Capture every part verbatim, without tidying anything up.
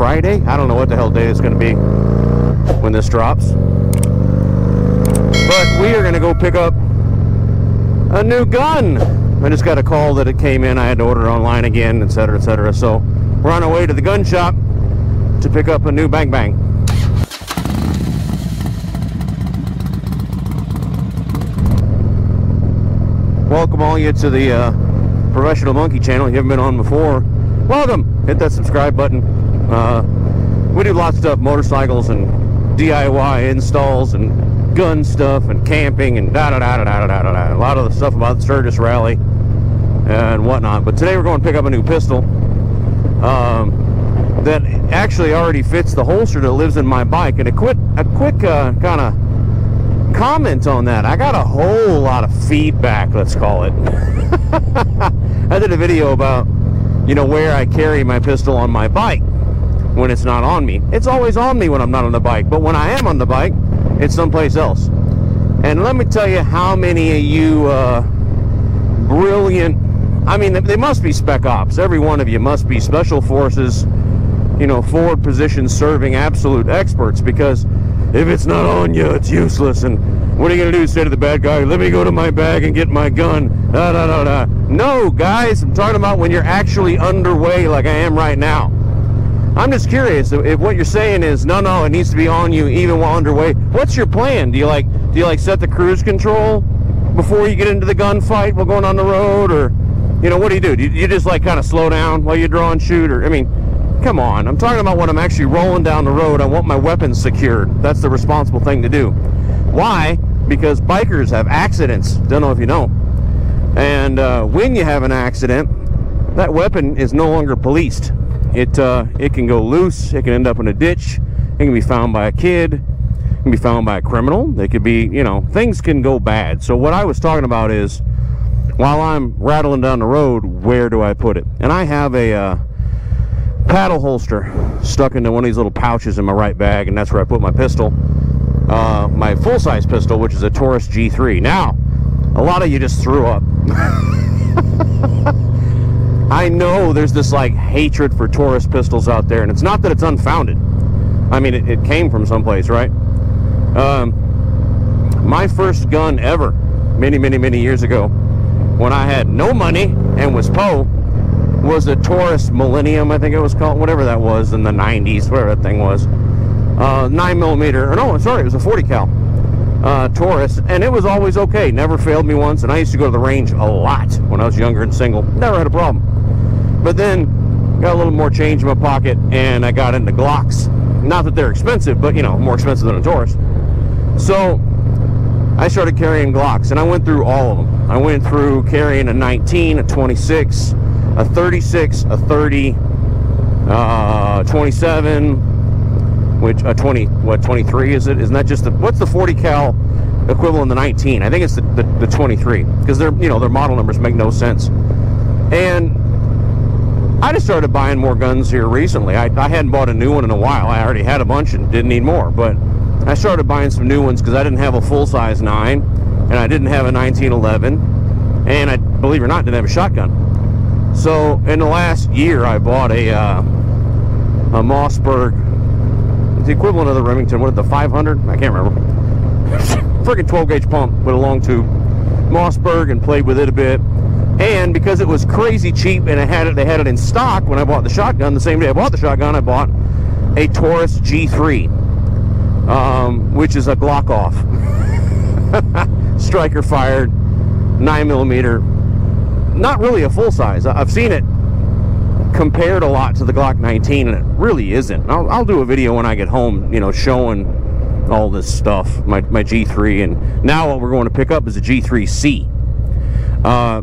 Friday. I don't know what the hell day it's going to be when this drops. But we are going to go pick up a new gun. I just got a call that it came in. I had to order it online again, et cetera, et cetera. So we're on our way to the gun shop to pick up a new bang bang. Welcome all you to the uh, Professional Monkey channel. If you haven't been on before, welcome. Hit that subscribe button. Uh, we do lots of stuff, motorcycles and D I Y installs and gun stuff and camping and da da da da da da da da. A lot of the stuff about the Sturgis Rally and whatnot. But today we're going to pick up a new pistol um, that actually already fits the holster that lives in my bike. And a quick, a quick uh, kind of comment on that. I got a whole lot of feedback, let's call it. I did a video about, you know, where I carry my pistol on my bike when it's not on me. It's always on me when I'm not on the bike, but when I am on the bike, it's someplace else. And let me tell you how many of you uh, brilliant, I mean, they must be spec ops. Every one of you must be special forces, you know, forward position serving absolute experts, because if it's not on you, it's useless. And what are you going to do? Say to the bad guy, let me go to my bag and get my gun. Da, da, da, da. No, guys, I'm talking about when you're actually underway like I am right now. I'm just curious if what you're saying is, no, no, it needs to be on you even while underway. What's your plan? Do you like, do you like set the cruise control before you get into the gunfight while going on the road? Or, you know, what do you do? Do you just like kind of slow down while you draw and shoot? Or, I mean, come on, I'm talking about when I'm actually rolling down the road. I want my weapons secured. That's the responsible thing to do. Why? Because bikers have accidents. Don't know if you know. And uh, when you have an accident, that weapon is no longer policed. It, uh, it can go loose. It can end up in a ditch. It can be found by a kid. It can be found by a criminal. They could be, you know, things can go bad. So what I was talking about is, while I'm rattling down the road, where do I put it? And I have a... Uh, paddle holster stuck into one of these little pouches in my right bag, and that's where I put my pistol, uh, my full-size pistol, which is a Taurus G three. Now, a lot of you just threw up. I know there's this like hatred for Taurus pistols out there, and it's not that it's unfounded. I mean, it, it came from someplace, right? Um, my first gun ever, many, many, many years ago, when I had no money and was poor, was a Taurus Millennium, I think it was called, whatever that was in the nineties, whatever that thing was. Uh, nine millimeter, or no, sorry, it was a forty cal uh, Taurus, and it was always okay, never failed me once, and I used to go to the range a lot when I was younger and single, never had a problem. But then, got a little more change in my pocket, and I got into Glocks. Not that they're expensive, but, you know, more expensive than a Taurus. So, I started carrying Glocks, and I went through all of them. I went through carrying a nineteen, a twenty-six, a thirty-six, a thirty, uh, twenty-seven, which a twenty, what twenty-three is it? Isn't that just the, what's the forty cal equivalent to nineteen? I think it's the, the, the twenty-three, because they're, you know, their model numbers make no sense. And I just started buying more guns here recently. I, I hadn't bought a new one in a while. I already had a bunch and didn't need more, but I started buying some new ones because I didn't have a full-size nine, and I didn't have a nineteen eleven, and I, believe it or not, didn't have a shotgun. So in the last year, I bought a uh, a Mossberg, it's the equivalent of the Remington. What, the five hundred? I can't remember. Freaking twelve gauge pump with a long tube, Mossberg, and played with it a bit. And because it was crazy cheap, and I had it, they had it in stock when I bought the shotgun. The same day I bought the shotgun, I bought a Taurus G three, um, which is a Glock off, striker fired, nine millimeter. Not really a full size. I've seen it compared a lot to the Glock nineteen, and it really isn't. I'll, I'll do a video when I get home, you know, showing all this stuff, my, my G three, and now what we're going to pick up is a G three C. Uh,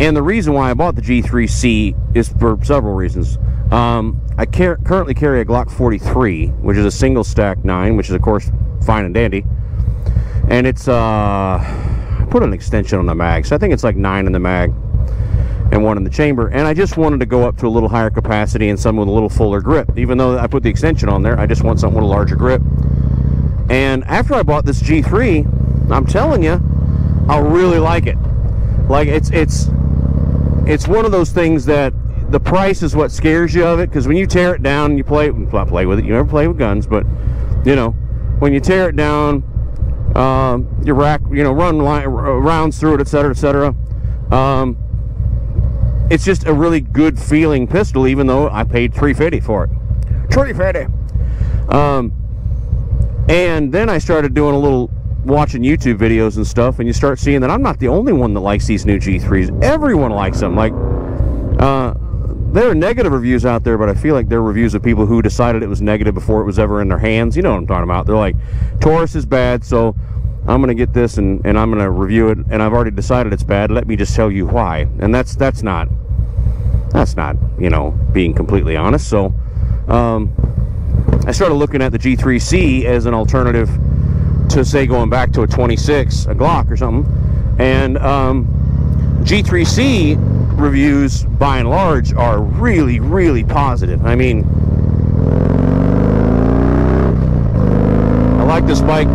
and the reason why I bought the G three C is for several reasons. Um, I car currently carry a Glock forty-three, which is a single stack nine, which is of course fine and dandy, and it's uh. put an extension on the mag, so I think it's like nine in the mag and one in the chamber, and I just wanted to go up to a little higher capacity and some with a little fuller grip. Even though I put the extension on there, I just want something with a larger grip. And after I bought this G three, I'm telling you, I really like it. Like it's it's it's one of those things that the price is what scares you of it, because when you tear it down and you play, not play with it, you never play with guns, but you know, when you tear it down, um, you rack, you know, run line, rounds through it, etc., et cetera. Um, it's just a really good feeling pistol, even though I paid three fifty for it. three fifty. Um, and then I started doing a little watching YouTube videos and stuff, and you start seeing that I'm not the only one that likes these new G threes. Everyone likes them. Like, uh, there are negative reviews out there, but I feel like they're reviews of people who decided it was negative before it was ever in their hands. You know what I'm talking about. They're like, Taurus is bad, so I'm gonna get this and, and I'm gonna review it, and I've already decided it's bad, let me just tell you why. And that's that's not that's not you know, being completely honest. So um, I started looking at the G three C as an alternative to, say, going back to a twenty-six, a Glock or something. And um, G three C reviews by and large are really, really positive. I mean, I like this bike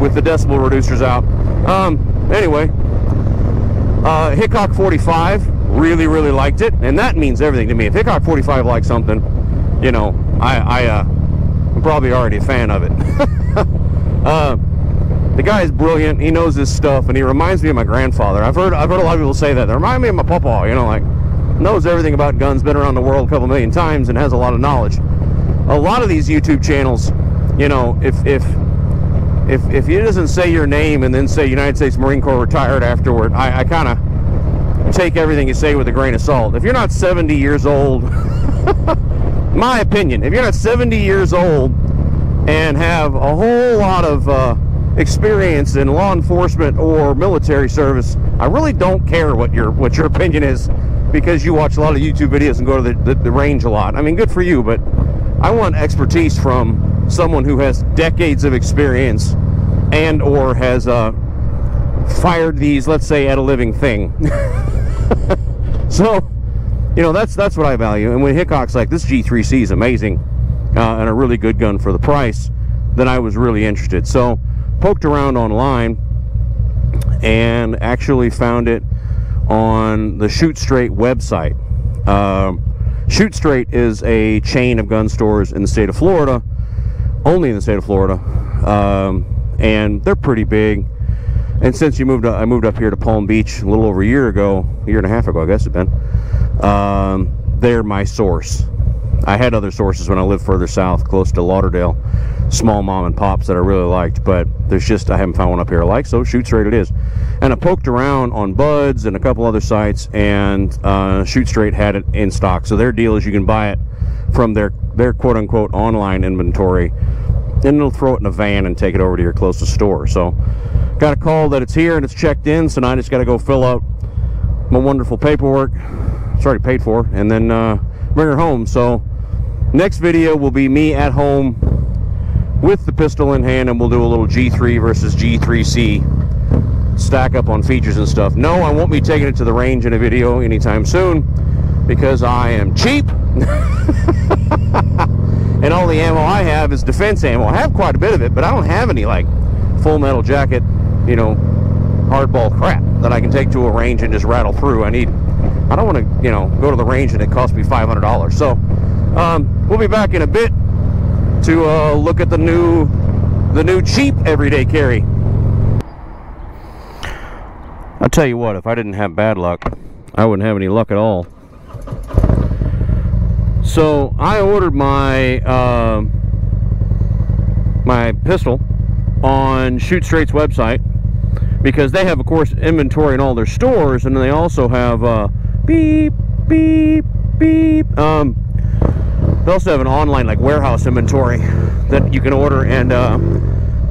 with the decibel reducers out. Um, anyway, uh, Hickok forty-five, really, really liked it, and that means everything to me. If Hickok forty-five likes something, you know, I, I, uh, I'm probably already a fan of it. uh, the guy is brilliant. He knows his stuff, and he reminds me of my grandfather. I've heard, I've heard a lot of people say that. They remind me of my papa. You know, like, knows everything about guns, been around the world a couple million times, and has a lot of knowledge. A lot of these YouTube channels, you know, if if If, if he doesn't say your name and then say United States Marine Corps retired afterward, I, I kind of take everything you say with a grain of salt. If you're not seventy years old, my opinion, if you're not seventy years old and have a whole lot of uh, experience in law enforcement or military service, I really don't care what your what your opinion is, because you watch a lot of YouTube videos and go to the, the, the range a lot. I mean, good for you, but I want expertise from someone who has decades of experience and or has uh, fired these, let's say, at a living thing. So, you know, that's that's what I value. And when Hickok's like, this G three C is amazing uh, and a really good gun for the price, then I was really interested. So, poked around online and actually found it on the Shoot Straight website. Uh, Shoot Straight is a chain of gun stores in the state of Florida. Only in the state of Florida, um, and they're pretty big. And since you moved up, I moved up here to Palm Beach a little over a year ago, a year and a half ago, I guess it's been. Um, they're my source. I had other sources when I lived further south, close to Lauderdale, small mom and pops that I really liked, but there's just, I haven't found one up here I like, so Shoot Straight it is. And I poked around on Buds and a couple other sites, and uh, Shoot Straight had it in stock. So their deal is you can buy it from their their quote-unquote online inventory, then they'll throw it in a van and take it over to your closest store. So got a call that it's here and it's checked in, so now I just got to go fill out my wonderful paperwork, it's already paid for, and then uh, bring her home. So next video will be me at home with the pistol in hand, and we'll do a little G three versus G three C stack up on features and stuff. No, I won't be taking it to the range in a video anytime soon, because I am cheap. And all the ammo I have is defense ammo. I have quite a bit of it, but I don't have any like full metal jacket, you know, hardball crap that I can take to a range and just rattle through. I need, I don't want to, you know, go to the range and it costs me five hundred dollars. So um, we'll be back in a bit to uh, look at the new, the new cheap everyday carry. I'll tell you what, if I didn't have bad luck, I wouldn't have any luck at all. So I ordered my uh, my pistol on Shoot Straight's website, because they have, of course, inventory in all their stores, and they also have uh, beep beep beep. Um, they also have an online like warehouse inventory that you can order, and uh,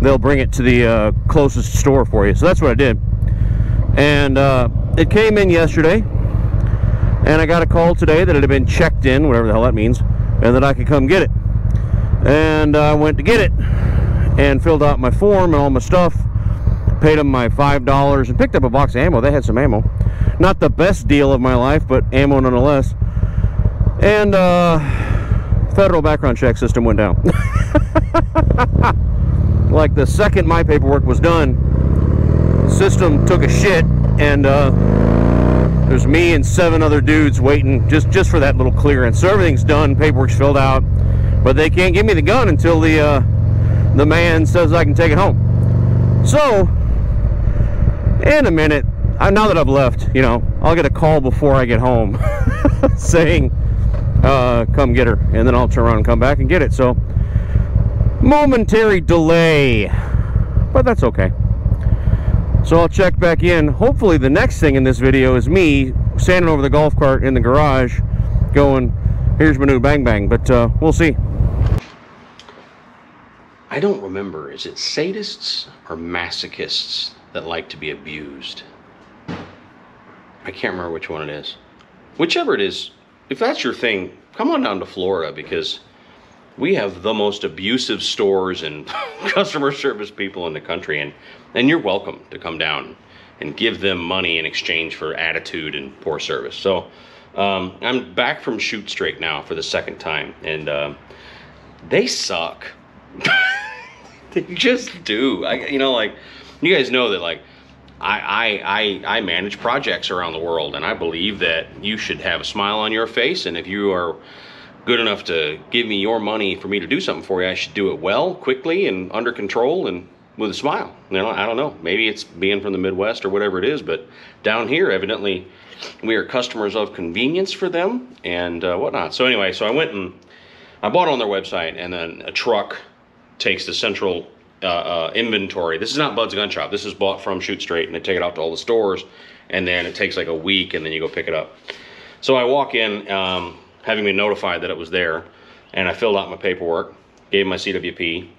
they'll bring it to the uh, closest store for you. So that's what I did, and uh, it came in yesterday. And I got a call today that it had been checked in, whatever the hell that means, and that I could come get it. And I uh, went to get it and filled out my form and all my stuff, paid them my five dollars, and picked up a box of ammo. They had some ammo. Not the best deal of my life, but ammo nonetheless. And uh, federal background check system went down. Like the second my paperwork was done, system took a shit, and uh, There's me and seven other dudes waiting just, just for that little clearance. So everything's done, paperwork's filled out, but they can't give me the gun until the, uh, the man says I can take it home. So, in a minute, I, now that I've left, you know, I'll get a call before I get home saying, uh, come get her, and then I'll turn around and come back and get it. So, momentary delay, but that's okay. So I'll check back in. Hopefully the next thing in this video is me standing over the golf cart in the garage going, here's my new bang bang, but uh, we'll see. I don't remember, is it sadists or masochists that like to be abused? I can't remember which one it is. Whichever it is, if that's your thing, come on down to Florida, because we have the most abusive stores and customer service people in the country, and, and you're welcome to come down and give them money in exchange for attitude and poor service. So um, I'm back from Shoot Straight now for the second time, and uh, they suck. They just do. I, you know, like, you guys know that, like, I, I, I, I manage projects around the world, and I believe that you should have a smile on your face, and if you are good enough to give me your money for me to do something for you, I should do it well, quickly, and under control, and with a smile. You know, I don't know, maybe it's being from the Midwest or whatever it is, but down here, evidently, we are customers of convenience for them and uh, whatnot. So anyway, so I went and I bought on their website, and then a truck takes the central uh, uh, inventory. This is not Bud's Gun Shop. This is bought from Shoot Straight, and they take it out to all the stores, and then it takes like a week, and then you go pick it up. So I walk in, um, having been notified that it was there, and I filled out my paperwork, gave my C W P,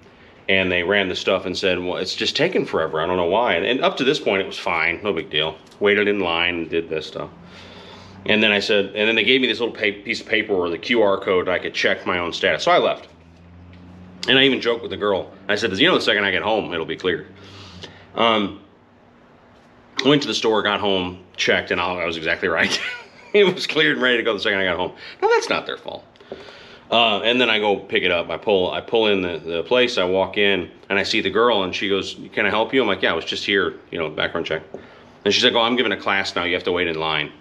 and they ran the stuff and said, well, it's just taking forever, I don't know why. And, and up to this point, it was fine, no big deal. Waited in line and did this stuff. And then I said, and then they gave me this little piece of paper or the Q R code I could check my own status. So I left. And I even joked with the girl. I said, you know, the second I get home, it'll be clear. Um, went to the store, got home, checked, and I was exactly right. It was cleared and ready to go the second I got home. Now, that's not their fault. Uh, and then I go pick it up. I pull I pull in the, the place. I walk in, and I see the girl, and she goes, can I help you? I'm like, yeah, I was just here, you know, background check. And she's like, oh, I'm giving a class now. You have to wait in line.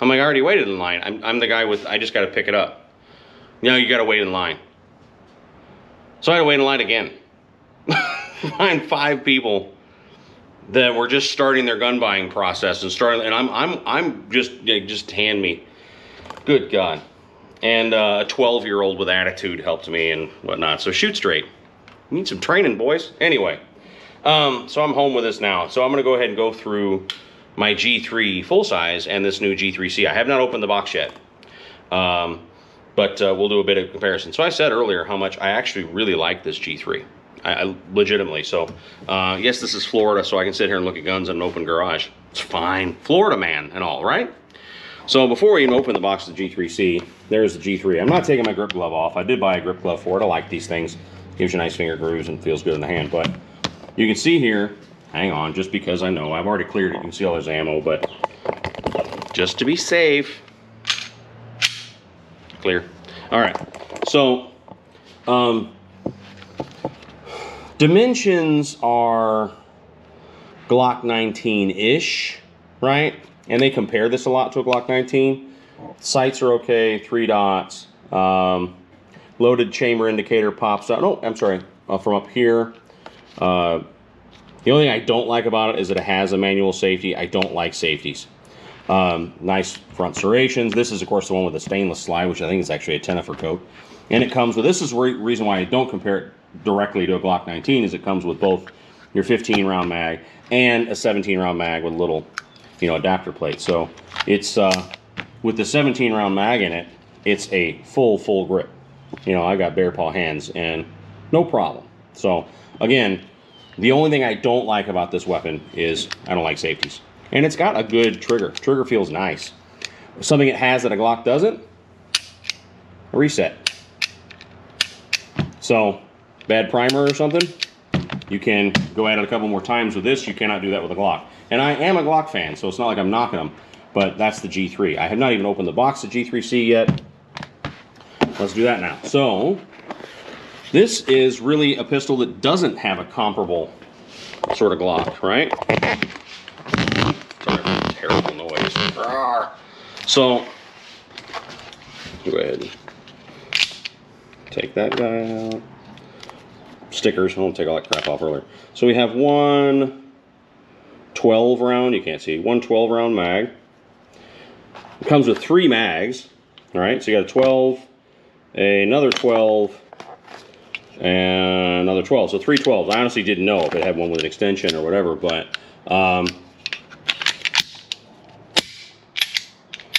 I'm like, I already waited in line. I'm, I'm the guy with, I just got to pick it up. You know, you got to wait in line. So I had to wait in line again. Find five people that were just starting their gun buying process and starting, and I'm I'm I'm just you know, just hand me, good God, and uh, a twelve year old with attitude helped me and whatnot. So Shoot Straight, you need some training, boys. Anyway, um, so I'm home with this now. So I'm gonna go ahead and go through my G three full size and this new G three C. I have not opened the box yet, um, but uh, we'll do a bit of comparison. So I said earlier how much I actually really like this G three. I legitimately, so uh, yes, this is Florida, so I can sit here and look at guns in an open garage. It's fine, Florida man and all, right? So before we even open the box of the G three C, there's the G three. I'm not taking my grip glove off. I did buy a grip glove for it. I like these things. Gives you nice finger grooves and feels good in the hand. But you can see here, hang on, just because I know I've already cleared it, you can see all there's ammo, but just to be safe, clear. All right, so um, dimensions are Glock nineteen-ish, right? And they compare this a lot to a Glock nineteen. Sights are okay, three dots. Um, loaded chamber indicator pops out. No, I'm sorry, uh, from up here. Uh, the only thing I don't like about it is that it has a manual safety. I don't like safeties. Um, nice front serrations. This is, of course, the one with the stainless slide, which I think is actually a Tenifer coat. And it comes with, this is the re reason why I don't compare it directly to a Glock nineteen, is it comes with both your fifteen round mag and a seventeen round mag with a little, you know, adapter plate. So it's uh, with the seventeen round mag in it, it's a full full grip. You know, I've got bare paw hands and no problem. So again, the only thing I don't like about this weapon is I don't like safeties. And it's got a good trigger. Trigger feels nice. Something it has that a Glock doesn't, a reset. So bad primer or something, you can go at it a couple more times with this. You cannot do that with a Glock. And I am a Glock fan, so it's not like I'm knocking them, but that's the G three. I have not even opened the box of G three C yet. Let's do that now. So this is really a pistol that doesn't have a comparable sort of Glock, right? Sorry, terrible noise. So go ahead and take that guy out. Stickers, I won't take all that crap off earlier. So we have one twelve round, you can't see, one twelve round mag. It comes with three mags, all right? So you got a twelve, another twelve, and another twelve. So three twelves. I honestly didn't know if it had one with an extension or whatever, but um,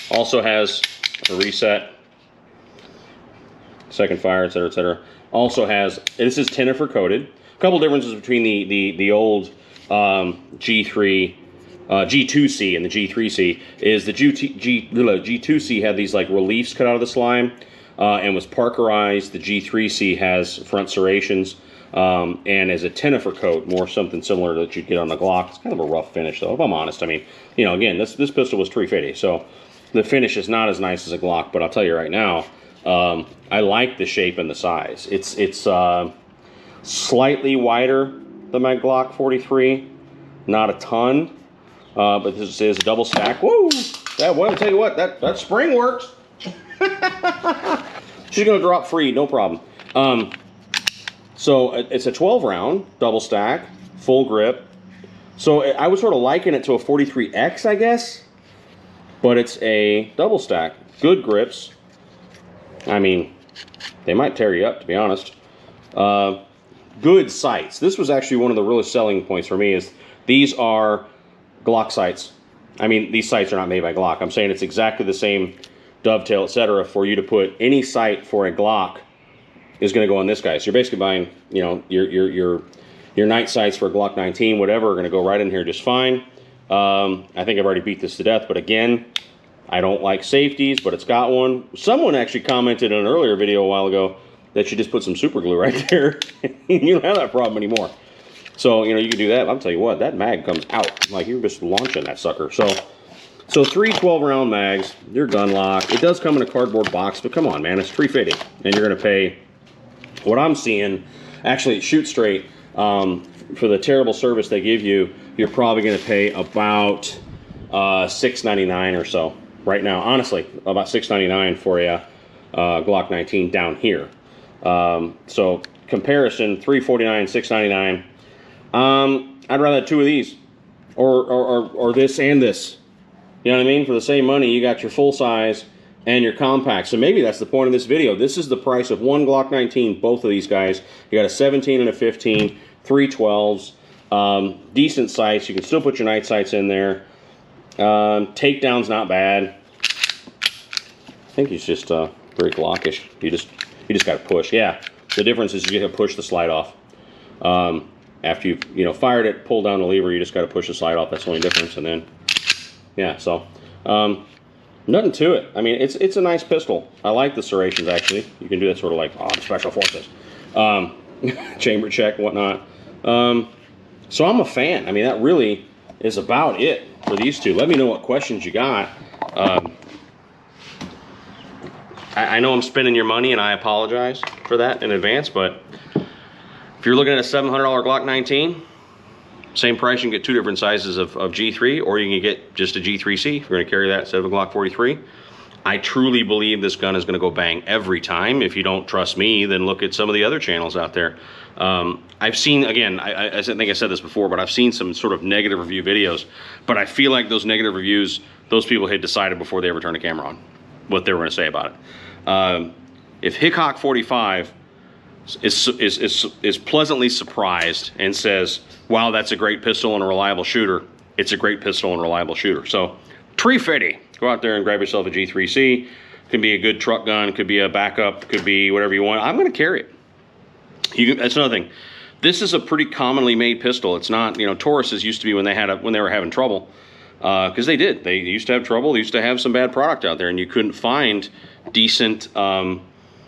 also has a reset, second fire, et cetera, et cetera. Also has, this is Tenifer coated. A couple differences between the the, the old um, G three, uh, G two C and the G three C is the G two C had these like reliefs cut out of the slime uh, and was parkerized. The G three C has front serrations um, and as a Tenifer coat, more something similar to that you'd get on the Glock. It's kind of a rough finish though, if I'm honest. I mean, you know, again, this, this pistol was three fifty, so the finish is not as nice as a Glock, but I'll tell you right now, Um, I like the shape and the size. It's it's uh, slightly wider than my Glock forty-three, not a ton, uh, but this is a double stack. Woo! That well, I tell you what, that that spring works. She's gonna drop free, no problem. Um, so it's a twelve round double stack, full grip. So I would sort of liken it to a forty-three X, I guess, but it's a double stack. Good grips. I mean, they might tear you up, to be honest. Uh, good sights. This was actually one of the really selling points for me is these are Glock sights. I mean, these sights are not made by Glock. I'm saying it's exactly the same dovetail, et cetera. For you to put any sight for a Glock is going to go on this guy. So you're basically buying, you know, your your your your night sights for a Glock nineteen, whatever, are going to go right in here just fine. Um, I think I've already beat this to death, but again, I don't like safeties, but it's got one. Someone actually commented in an earlier video a while ago that you just put some super glue right there and you don't have that problem anymore. So, you know, you can do that. I'll tell you what, that mag comes out. Like, you're just launching that sucker. So, so three twelve-round mags, your gun lock. It does come in a cardboard box, but come on, man, it's three fifty. And you're going to pay what I'm seeing. Actually, Shoot Straight, um, for the terrible service they give you, you're probably going to pay about uh, six ninety-nine or so. Right now, honestly, about six ninety-nine for a uh, Glock nineteen down here. Um, so comparison, three forty-nine, six ninety-nine. Um, I'd rather have two of these, or, or or or this and this. You know what I mean? For the same money, you got your full size and your compact. So maybe that's the point of this video. This is the price of one Glock nineteen. Both of these guys, you got a seventeen and a fifteen, three twelves, um, decent sights. You can still put your night sights in there. Um, takedown's not bad. I think he's just uh, very Glockish. You just you just got to push. Yeah, the difference is you got to push the slide off. Um, after you you know fired it, pull down the lever. You just got to push the slide off. That's the only difference. And then yeah, so um, nothing to it. I mean, it's it's a nice pistol. I like the serrations actually. You can do that sort of like oh, I'm special forces, um, chamber check, whatnot. Um, so I'm a fan. I mean, that really is about it for these two. Let me know what questions you got. Um, I, I know I'm spending your money, and I apologize for that in advance, but if you're looking at a seven hundred dollar Glock nineteen, same price, you can get two different sizes of, of G three, or you can get just a G three C if you're going to carry that instead of a Glock forty-three. I truly believe this gun is going to go bang every time. If you don't trust me, then look at some of the other channels out there. Um, I've seen, again, I, I, I think I said this before, but I've seen some sort of negative review videos. But I feel like those negative reviews, those people had decided before they ever turned the camera on what they were going to say about it. Um, if Hickok forty-five is, is, is, is pleasantly surprised and says, wow, that's a great pistol and a reliable shooter, it's a great pistol and reliable shooter. So, three fifty. Go out there and grab yourself a G three C. Could be a good truck gun, could be a backup, could be whatever you want. I'm going to carry it. You can, that's another thing. This is a pretty commonly made pistol. It's not, you know, Tauruses used to be when they had a, when they were having trouble, because uh, they did. They used to have trouble. They used to have some bad product out there, and you couldn't find decent um,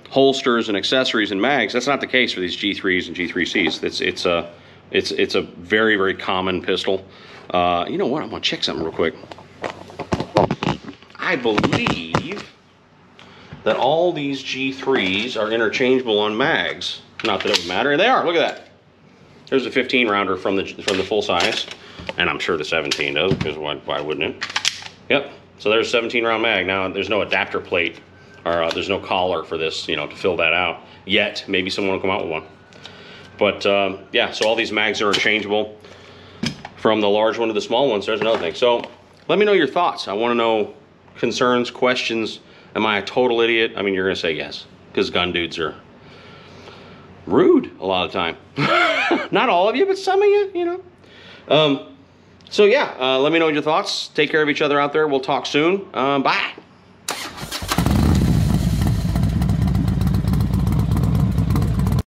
holsters and accessories and mags. That's not the case for these G threes and G three Cs. It's it's a it's it's a very very common pistol. Uh, you know what? I'm going to check something real quick. I believe that all these G threes are interchangeable on mags. Not that it would matter, and they are. Look at that. There's a fifteen rounder from the from the full size, and I'm sure the seventeen does because why, why wouldn't it? Yep. So there's a seventeen round mag. Now there's no adapter plate, or uh, there's no collar for this, you know, to fill that out yet. Maybe someone will come out with one. But um, yeah, so all these mags are interchangeable from the large one to the small one. So there's another thing. So let me know your thoughts. I want to know concerns, questions. Am I a total idiot? I mean, you're going to say yes, because gun dudes are rude a lot of the time. Not all of you, but some of you, you know. Um, so yeah, uh, let me know your thoughts. Take care of each other out there. We'll talk soon. Um, bye.